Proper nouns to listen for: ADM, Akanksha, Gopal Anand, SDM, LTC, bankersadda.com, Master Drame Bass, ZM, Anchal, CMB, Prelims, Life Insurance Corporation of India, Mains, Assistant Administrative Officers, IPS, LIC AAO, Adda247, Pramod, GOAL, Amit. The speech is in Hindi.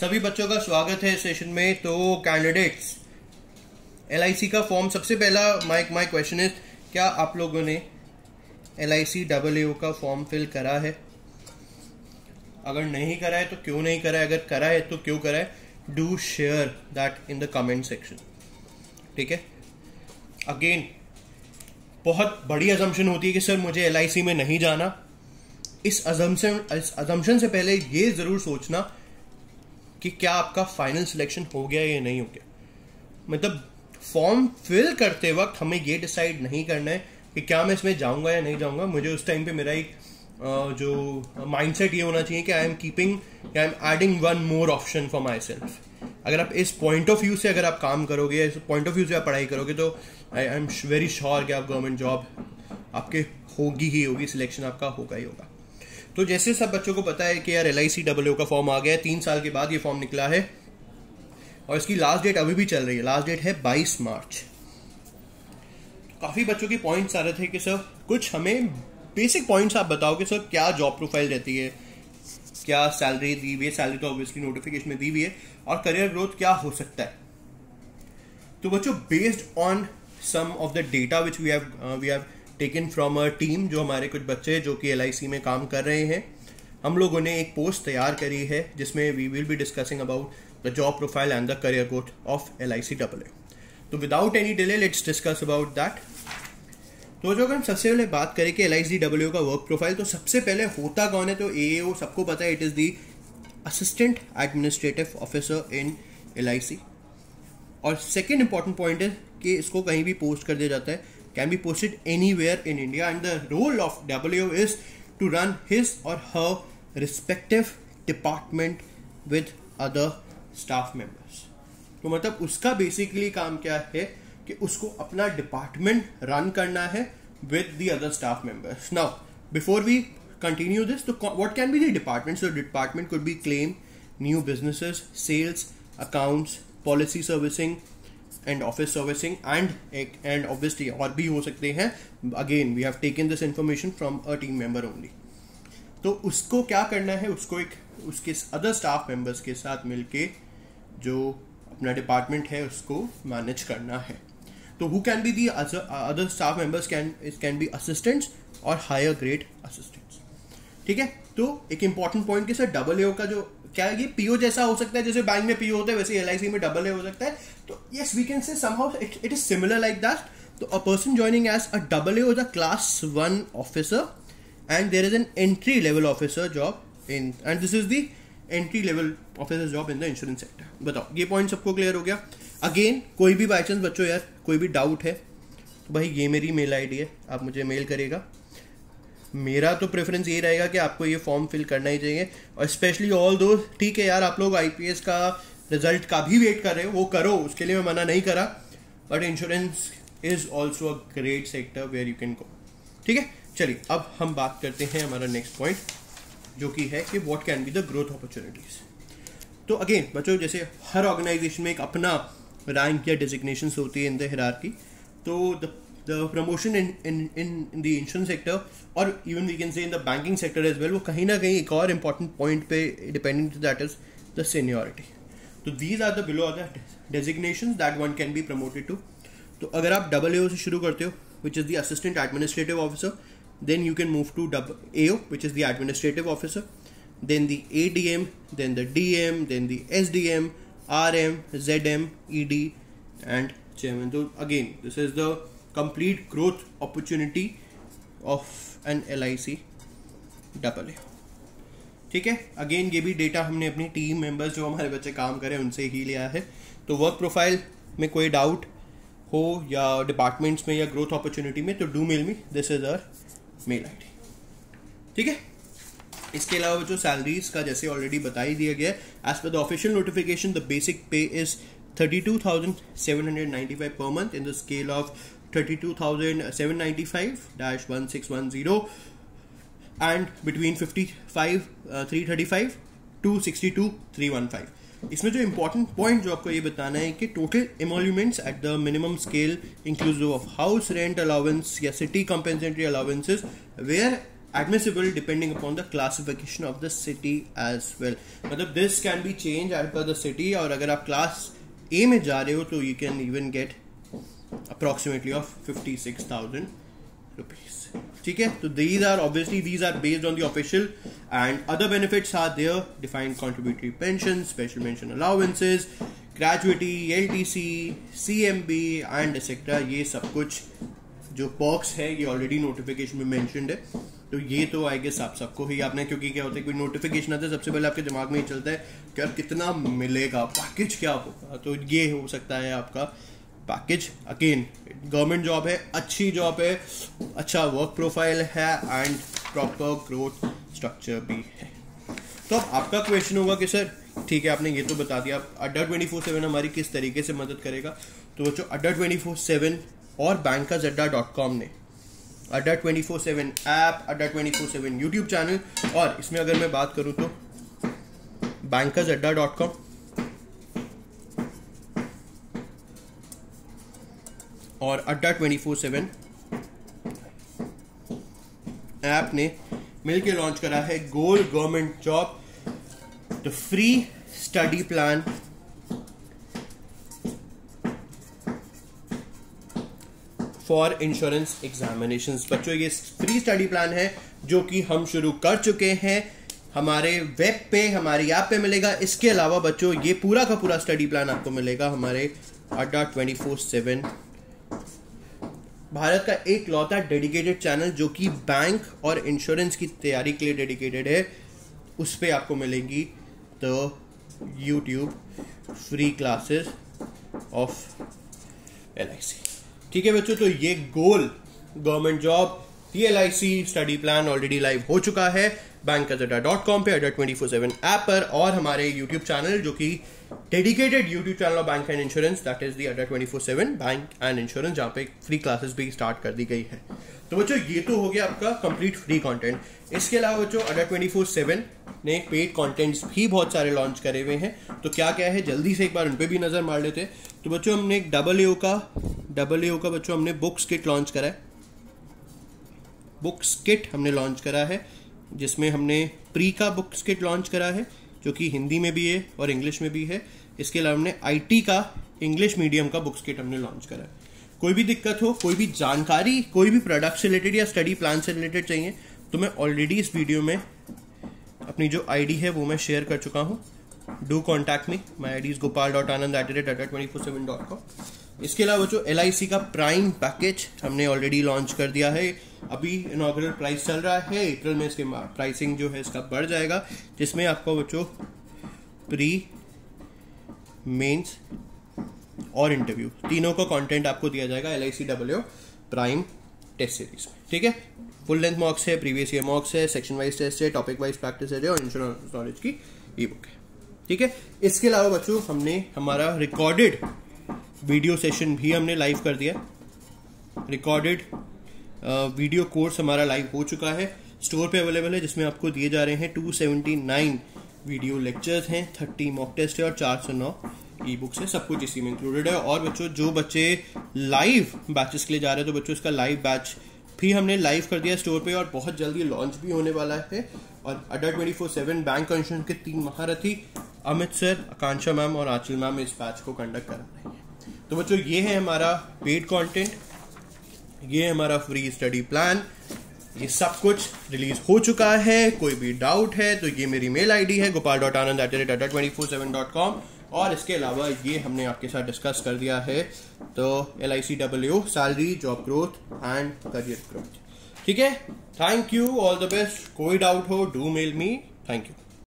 सभी बच्चों का स्वागत है सेशन में। तो कैंडिडेट्स LIC का फॉर्म सबसे पहला माय क्वेश्चन इज, क्या आप लोगों ने LIC AAO का फॉर्म फिल करा है? अगर नहीं करा है तो क्यों नहीं करा है, अगर करा है तो क्यों करा है? Do share that in the comment section. ठीक है, अगेन बहुत बड़ी अजम्पशन होती है कि सर मुझे LIC में नहीं जाना। इस अजम्पशन से पहले ये जरूर सोचना कि क्या आपका फाइनल सिलेक्शन हो गया या नहीं हो गया। मतलब फॉर्म फिल करते वक्त हमें ये डिसाइड नहीं करना है कि क्या मैं इसमें जाऊंगा या नहीं जाऊंगा। मुझे उस टाइम पे मेरा एक जो माइंडसेट ये होना चाहिए कि I am adding one more option for myself. अगर आप इस पॉइंट ऑफ व्यू से अगर आप काम करोगे, इस पॉइंट ऑफ व्यू से आप पढ़ाई करोगे, तो आई एम वेरी श्योर कि आप गवर्नमेंट जॉब आपके होगी ही होगी, सिलेक्शन आपका होगा ही होगा। तो जैसे सब बच्चों को पता है कि यार LIC AAO का फॉर्म आ गया है, 3 साल के बाद ये फॉर्म निकला है और इसकी लास्ट डेट अभी भी चल रही है। लास्ट डेट है 22 मार्च। काफ़ी बच्चों के पॉइंट्स आ रहे थे कि सर कुछ हमें बेसिक पॉइंट्स आप बताओ कि सर क्या जॉब प्रोफाइल रहती है, क्या सैलरी दी हुई है, सैलरी तो ऑब्वियसली नोटिफिकेशन में दी हुई है, और करियर ग्रोथ क्या हो सकता है। तो बच्चों based on some of the data which we have taken from our team, जो हमारे कुछ बच्चे जो कि LIC में काम कर रहे हैं, हम लोगों ने एक पोस्ट तैयार करी है जिसमें we will be discussing about the job profile and the career growth of LIC AAO। तो without any delay let's discuss about that. तो जो अगर हम सबसे पहले बात करें कि LIC AAO का वर्क प्रोफाइल, तो सबसे पहले होता कौन है? तो AAO सबको पता है, it is the assistant administrative officer in LIC। और सेकेंड इंपॉर्टेंट पॉइंट है कि इसको कहीं भी पोस्ट कर दिया जाता है, can be posted anywhere in India, and the role of AAO is to run his or her respective department with other staff members। तो मतलब उसका बेसिकली काम क्या है कि उसको अपना डिपार्टमेंट रन करना है with the other staff members। Now before we continue this, तो what can be the departments? So department could be claim, new businesses, sales, accounts, policy servicing and office servicing and obviously और भी हो सकते हैं। Again we have taken this information from a team member only. तो उसको क्या करना है, उसको एक उसके अदर स्टाफ मेंबर्स के साथ मिलके जो अपना डिपार्टमेंट है उसको मैनेज करना है। तो who can be the other staff members? Can be assistants और हायर ग्रेड असिस्टेंट्स। ठीक है, तो एक इंपॉर्टेंट पॉइंट कि सर AAO का जो क्या ये PO जैसा हो सकता है, जैसे बैंक में PO होता है वैसे LIC में AA हो सकता है। तो yes we can say somehow it is similar like that. तो a person joining as a AA is a class 1 officer and there is an entry level officer job in, and this is the entry level officer job in the insurance sector. बताओ ये पॉइंट सबको क्लियर हो गया। अगेन कोई भी बाई चांस बच्चों यार कोई भी डाउट है तो भाई ये मेरी मेल ID है, आप मुझे मेल करेगा। मेरा तो प्रेफरेंस ये रहेगा कि आपको ये फॉर्म फिल करना ही चाहिए, और स्पेशली ऑल दो ठीक है यार आप लोग IPS का रिजल्ट का भी वेट कर रहे हो, वो करो, उसके लिए मैं मना नहीं करा, but insurance is also a great sector where you can go. ठीक है, चलिए अब हम बात करते हैं हमारा नेक्स्ट पॉइंट जो कि है कि what can be the growth opportunities. तो अगेन बच्चों जैसे हर ऑर्गेनाइजेशन में एक अपना रैंक या डिजिग्नेशन होती है इन द हायरार्की। तो the promotion in the insurance sector or even we can say in the banking sector as well, वो कहीं ना कहीं एक और important point पे depending that is the seniority। तो these are the below are the designations that one can be promoted to। तो अगर आप AA से शुरू करते हो which is the assistant administrative officer, then you can move to AO which is the administrative officer, then the ADM, then the DM, then the SDM, RM, ZM, ED and chairman। तो again this is the complete growth opportunity of an LIC AAO। ठीक है, अगेन ये भी डेटा हमने अपनी टीम मेंबर्स जो हमारे बच्चे काम करें उनसे ही लिया है। तो वर्क प्रोफाइल में कोई डाउट हो या डिपार्टमेंट्स में या ग्रोथ अपॉर्चुनिटी में तो do mail me, this is our mail ID। ठीक है, इसके अलावा जो सैलरीज का जैसे ऑलरेडी बता ही दिया गया है, as per the official notification the basic pay is 32,795 per month in the scale of 32,795-1610 and between 55,335 to 62,315। इसमें जो इम्पॉर्टेंट पॉइंट जो आपको ये बताना है कि total emoluments at the minimum scale inclusive of house rent allowance या city compensatory allowances where admissible depending upon the classification of the city as well. मतलब this can be changed as per the city. और अगर आप class A में जा रहे हो तो you can even get approximately of 56,000 rupees. ठीक है, तो these are based on the official and other benefits are there: defined contributory pensions, special mention allowances, gratuity, LTC, CMB and etc. ये सब कुछ जो perks है ये ऑलरेडी नोटिफिकेशन में मेंशन्ड है, तो ये तो आई गेस आप सबको ही आपने, क्योंकि क्या होता है कोई नोटिफिकेशन आता है सबसे पहले आपके दिमाग में ही चलता है कि यार कितना मिलेगा, पैकेज क्या होगा, तो ये हो सकता है आपका पैकेज. अगेन गवर्नमेंट जॉब है, अच्छी जॉब है, अच्छा वर्क प्रोफाइल है एंड प्रॉपर ग्रोथ स्ट्रक्चर भी है. तो आपका क्वेश्चन होगा कि सर ठीक है आपने ये तो बता दिया, Adda247 हमारी किस तरीके से मदद करेगा. तो बच्चों Adda247 और bankersadda.com ने Adda247 app, Adda247 YouTube channel और इसमें अगर मैं बात करूं तो bankersadda.com, और Adda247 ऐप ने मिलके लॉन्च करा है goal government job, the free study plan for insurance examinations. बच्चों ये फ्री स्टडी प्लान है जो कि हम शुरू कर चुके हैं, हमारे वेब पे हमारी ऐप पे मिलेगा. इसके अलावा बच्चों ये पूरा का पूरा स्टडी प्लान आपको मिलेगा हमारे Adda247, भारत का एक लौता डेडिकेटेड चैनल जो कि बैंक और इंश्योरेंस की तैयारी के लिए डेडिकेटेड है. उस पर आपको मिलेंगी तो YouTube free classes of LIC. ठीक है बच्चों, तो ये गोल गवर्नमेंट जॉब, ये LIC study plan already live हो चुका है bankersadda.com पे, Adda247 ऐप पर और हमारे यूट्यूब चैनल जो कि dedicated YouTube channel of bank and insurance, that is the Adda247 bank and insurance, जहाँ पे फ्री क्लासेस भी स्टार्ट कर दी गई है. तो बच्चों ये तो हो गया आपका कंप्लीट फ्री कंटेंट. इसके अलावा बच्चों Adda247 ने पेड कंटेंट्स भी बहुत सारे लॉन्च करे हुए हैं, तो क्या क्या है जल्दी से एक बार उन पर भी नज़र मार लेते हैं. तो बच्चों हमने एक डबल ए ओ का बच्चों हमने बुक्स किट लॉन्च करा है, बुक्स किट हमने लॉन्च करा है जिसमें हमने प्री का बुक्स किट लॉन्च करा है जो कि हिंदी में भी है और इंग्लिश में भी है. इसके अलावा हमने IT का इंग्लिश मीडियम का बुक्स किट हमने लॉन्च करा है. कोई भी दिक्कत हो, कोई भी जानकारी, कोई भी प्रोडक्ट से रिलेटेड या स्टडी प्लान से रिलेटेड चाहिए तो मैं ऑलरेडी इस वीडियो में अपनी जो ID है वो मैं शेयर कर चुका हूँ. Do contact me, my ID is gopal.anand@adda247.com. इसके अलावा जो LIC का प्राइम पैकेज हमने ऑलरेडी लॉन्च कर दिया है, अभी इनॉग्रल प्राइस चल रहा है, अप्रैल में इसके प्राइसिंग जो है इसका बढ़ जाएगा, जिसमें आपको बच्चों प्री, मेंस और इंटरव्यू तीनों का कंटेंट आपको दिया जाएगा LIC AA prime test series में. ठीक है, फुल लेंथ मॉक्स है, प्रीवियस ईयर मॉक्स है, सेक्शन वाइज टेस्ट है, टॉपिक वाइज प्रैक्टिस है और इंश्योरेंस नॉलेज की ई बुक है. ठीक है, इसके अलावा बच्चों हमने हमारा रिकॉर्डेड वीडियो सेशन भी हमने लाइव कर दिया, रिकॉर्डेड वीडियो कोर्स हमारा लाइव हो चुका है, स्टोर पे अवेलेबल है, जिसमें आपको दिए जा रहे हैं 279 वीडियो लेक्चर्स हैं, 30 मॉक टेस्ट है और 409 ई बुक्स है, सब कुछ इसी में इंक्लूडेड है. और बच्चों जो बच्चे लाइव बैचेस के लिए जा रहे हैं तो बच्चों इसका लाइव बैच भी हमने लाइव कर दिया स्टोर पे और बहुत जल्दी लॉन्च भी होने वाला है. और Adda247 बैंक और इंश्योरेंस के तीन महारथी अमित सर, आकांक्षा मैम और आंचल मैम इस बैच को कंडक्ट करा रहे हैं. तो बच्चों ये है हमारा पेड कॉन्टेंट, ये हमारा फ्री स्टडी प्लान, ये सब कुछ रिलीज हो चुका है. कोई भी डाउट है तो ये मेरी मेल ID है gopal.anand@adda247.com. और इसके अलावा ये हमने आपके साथ डिस्कस कर दिया है तो LIC AA salary, job growth and career growth. ठीक है, thank you, all the best. कोई डाउट हो do mail me. Thank you.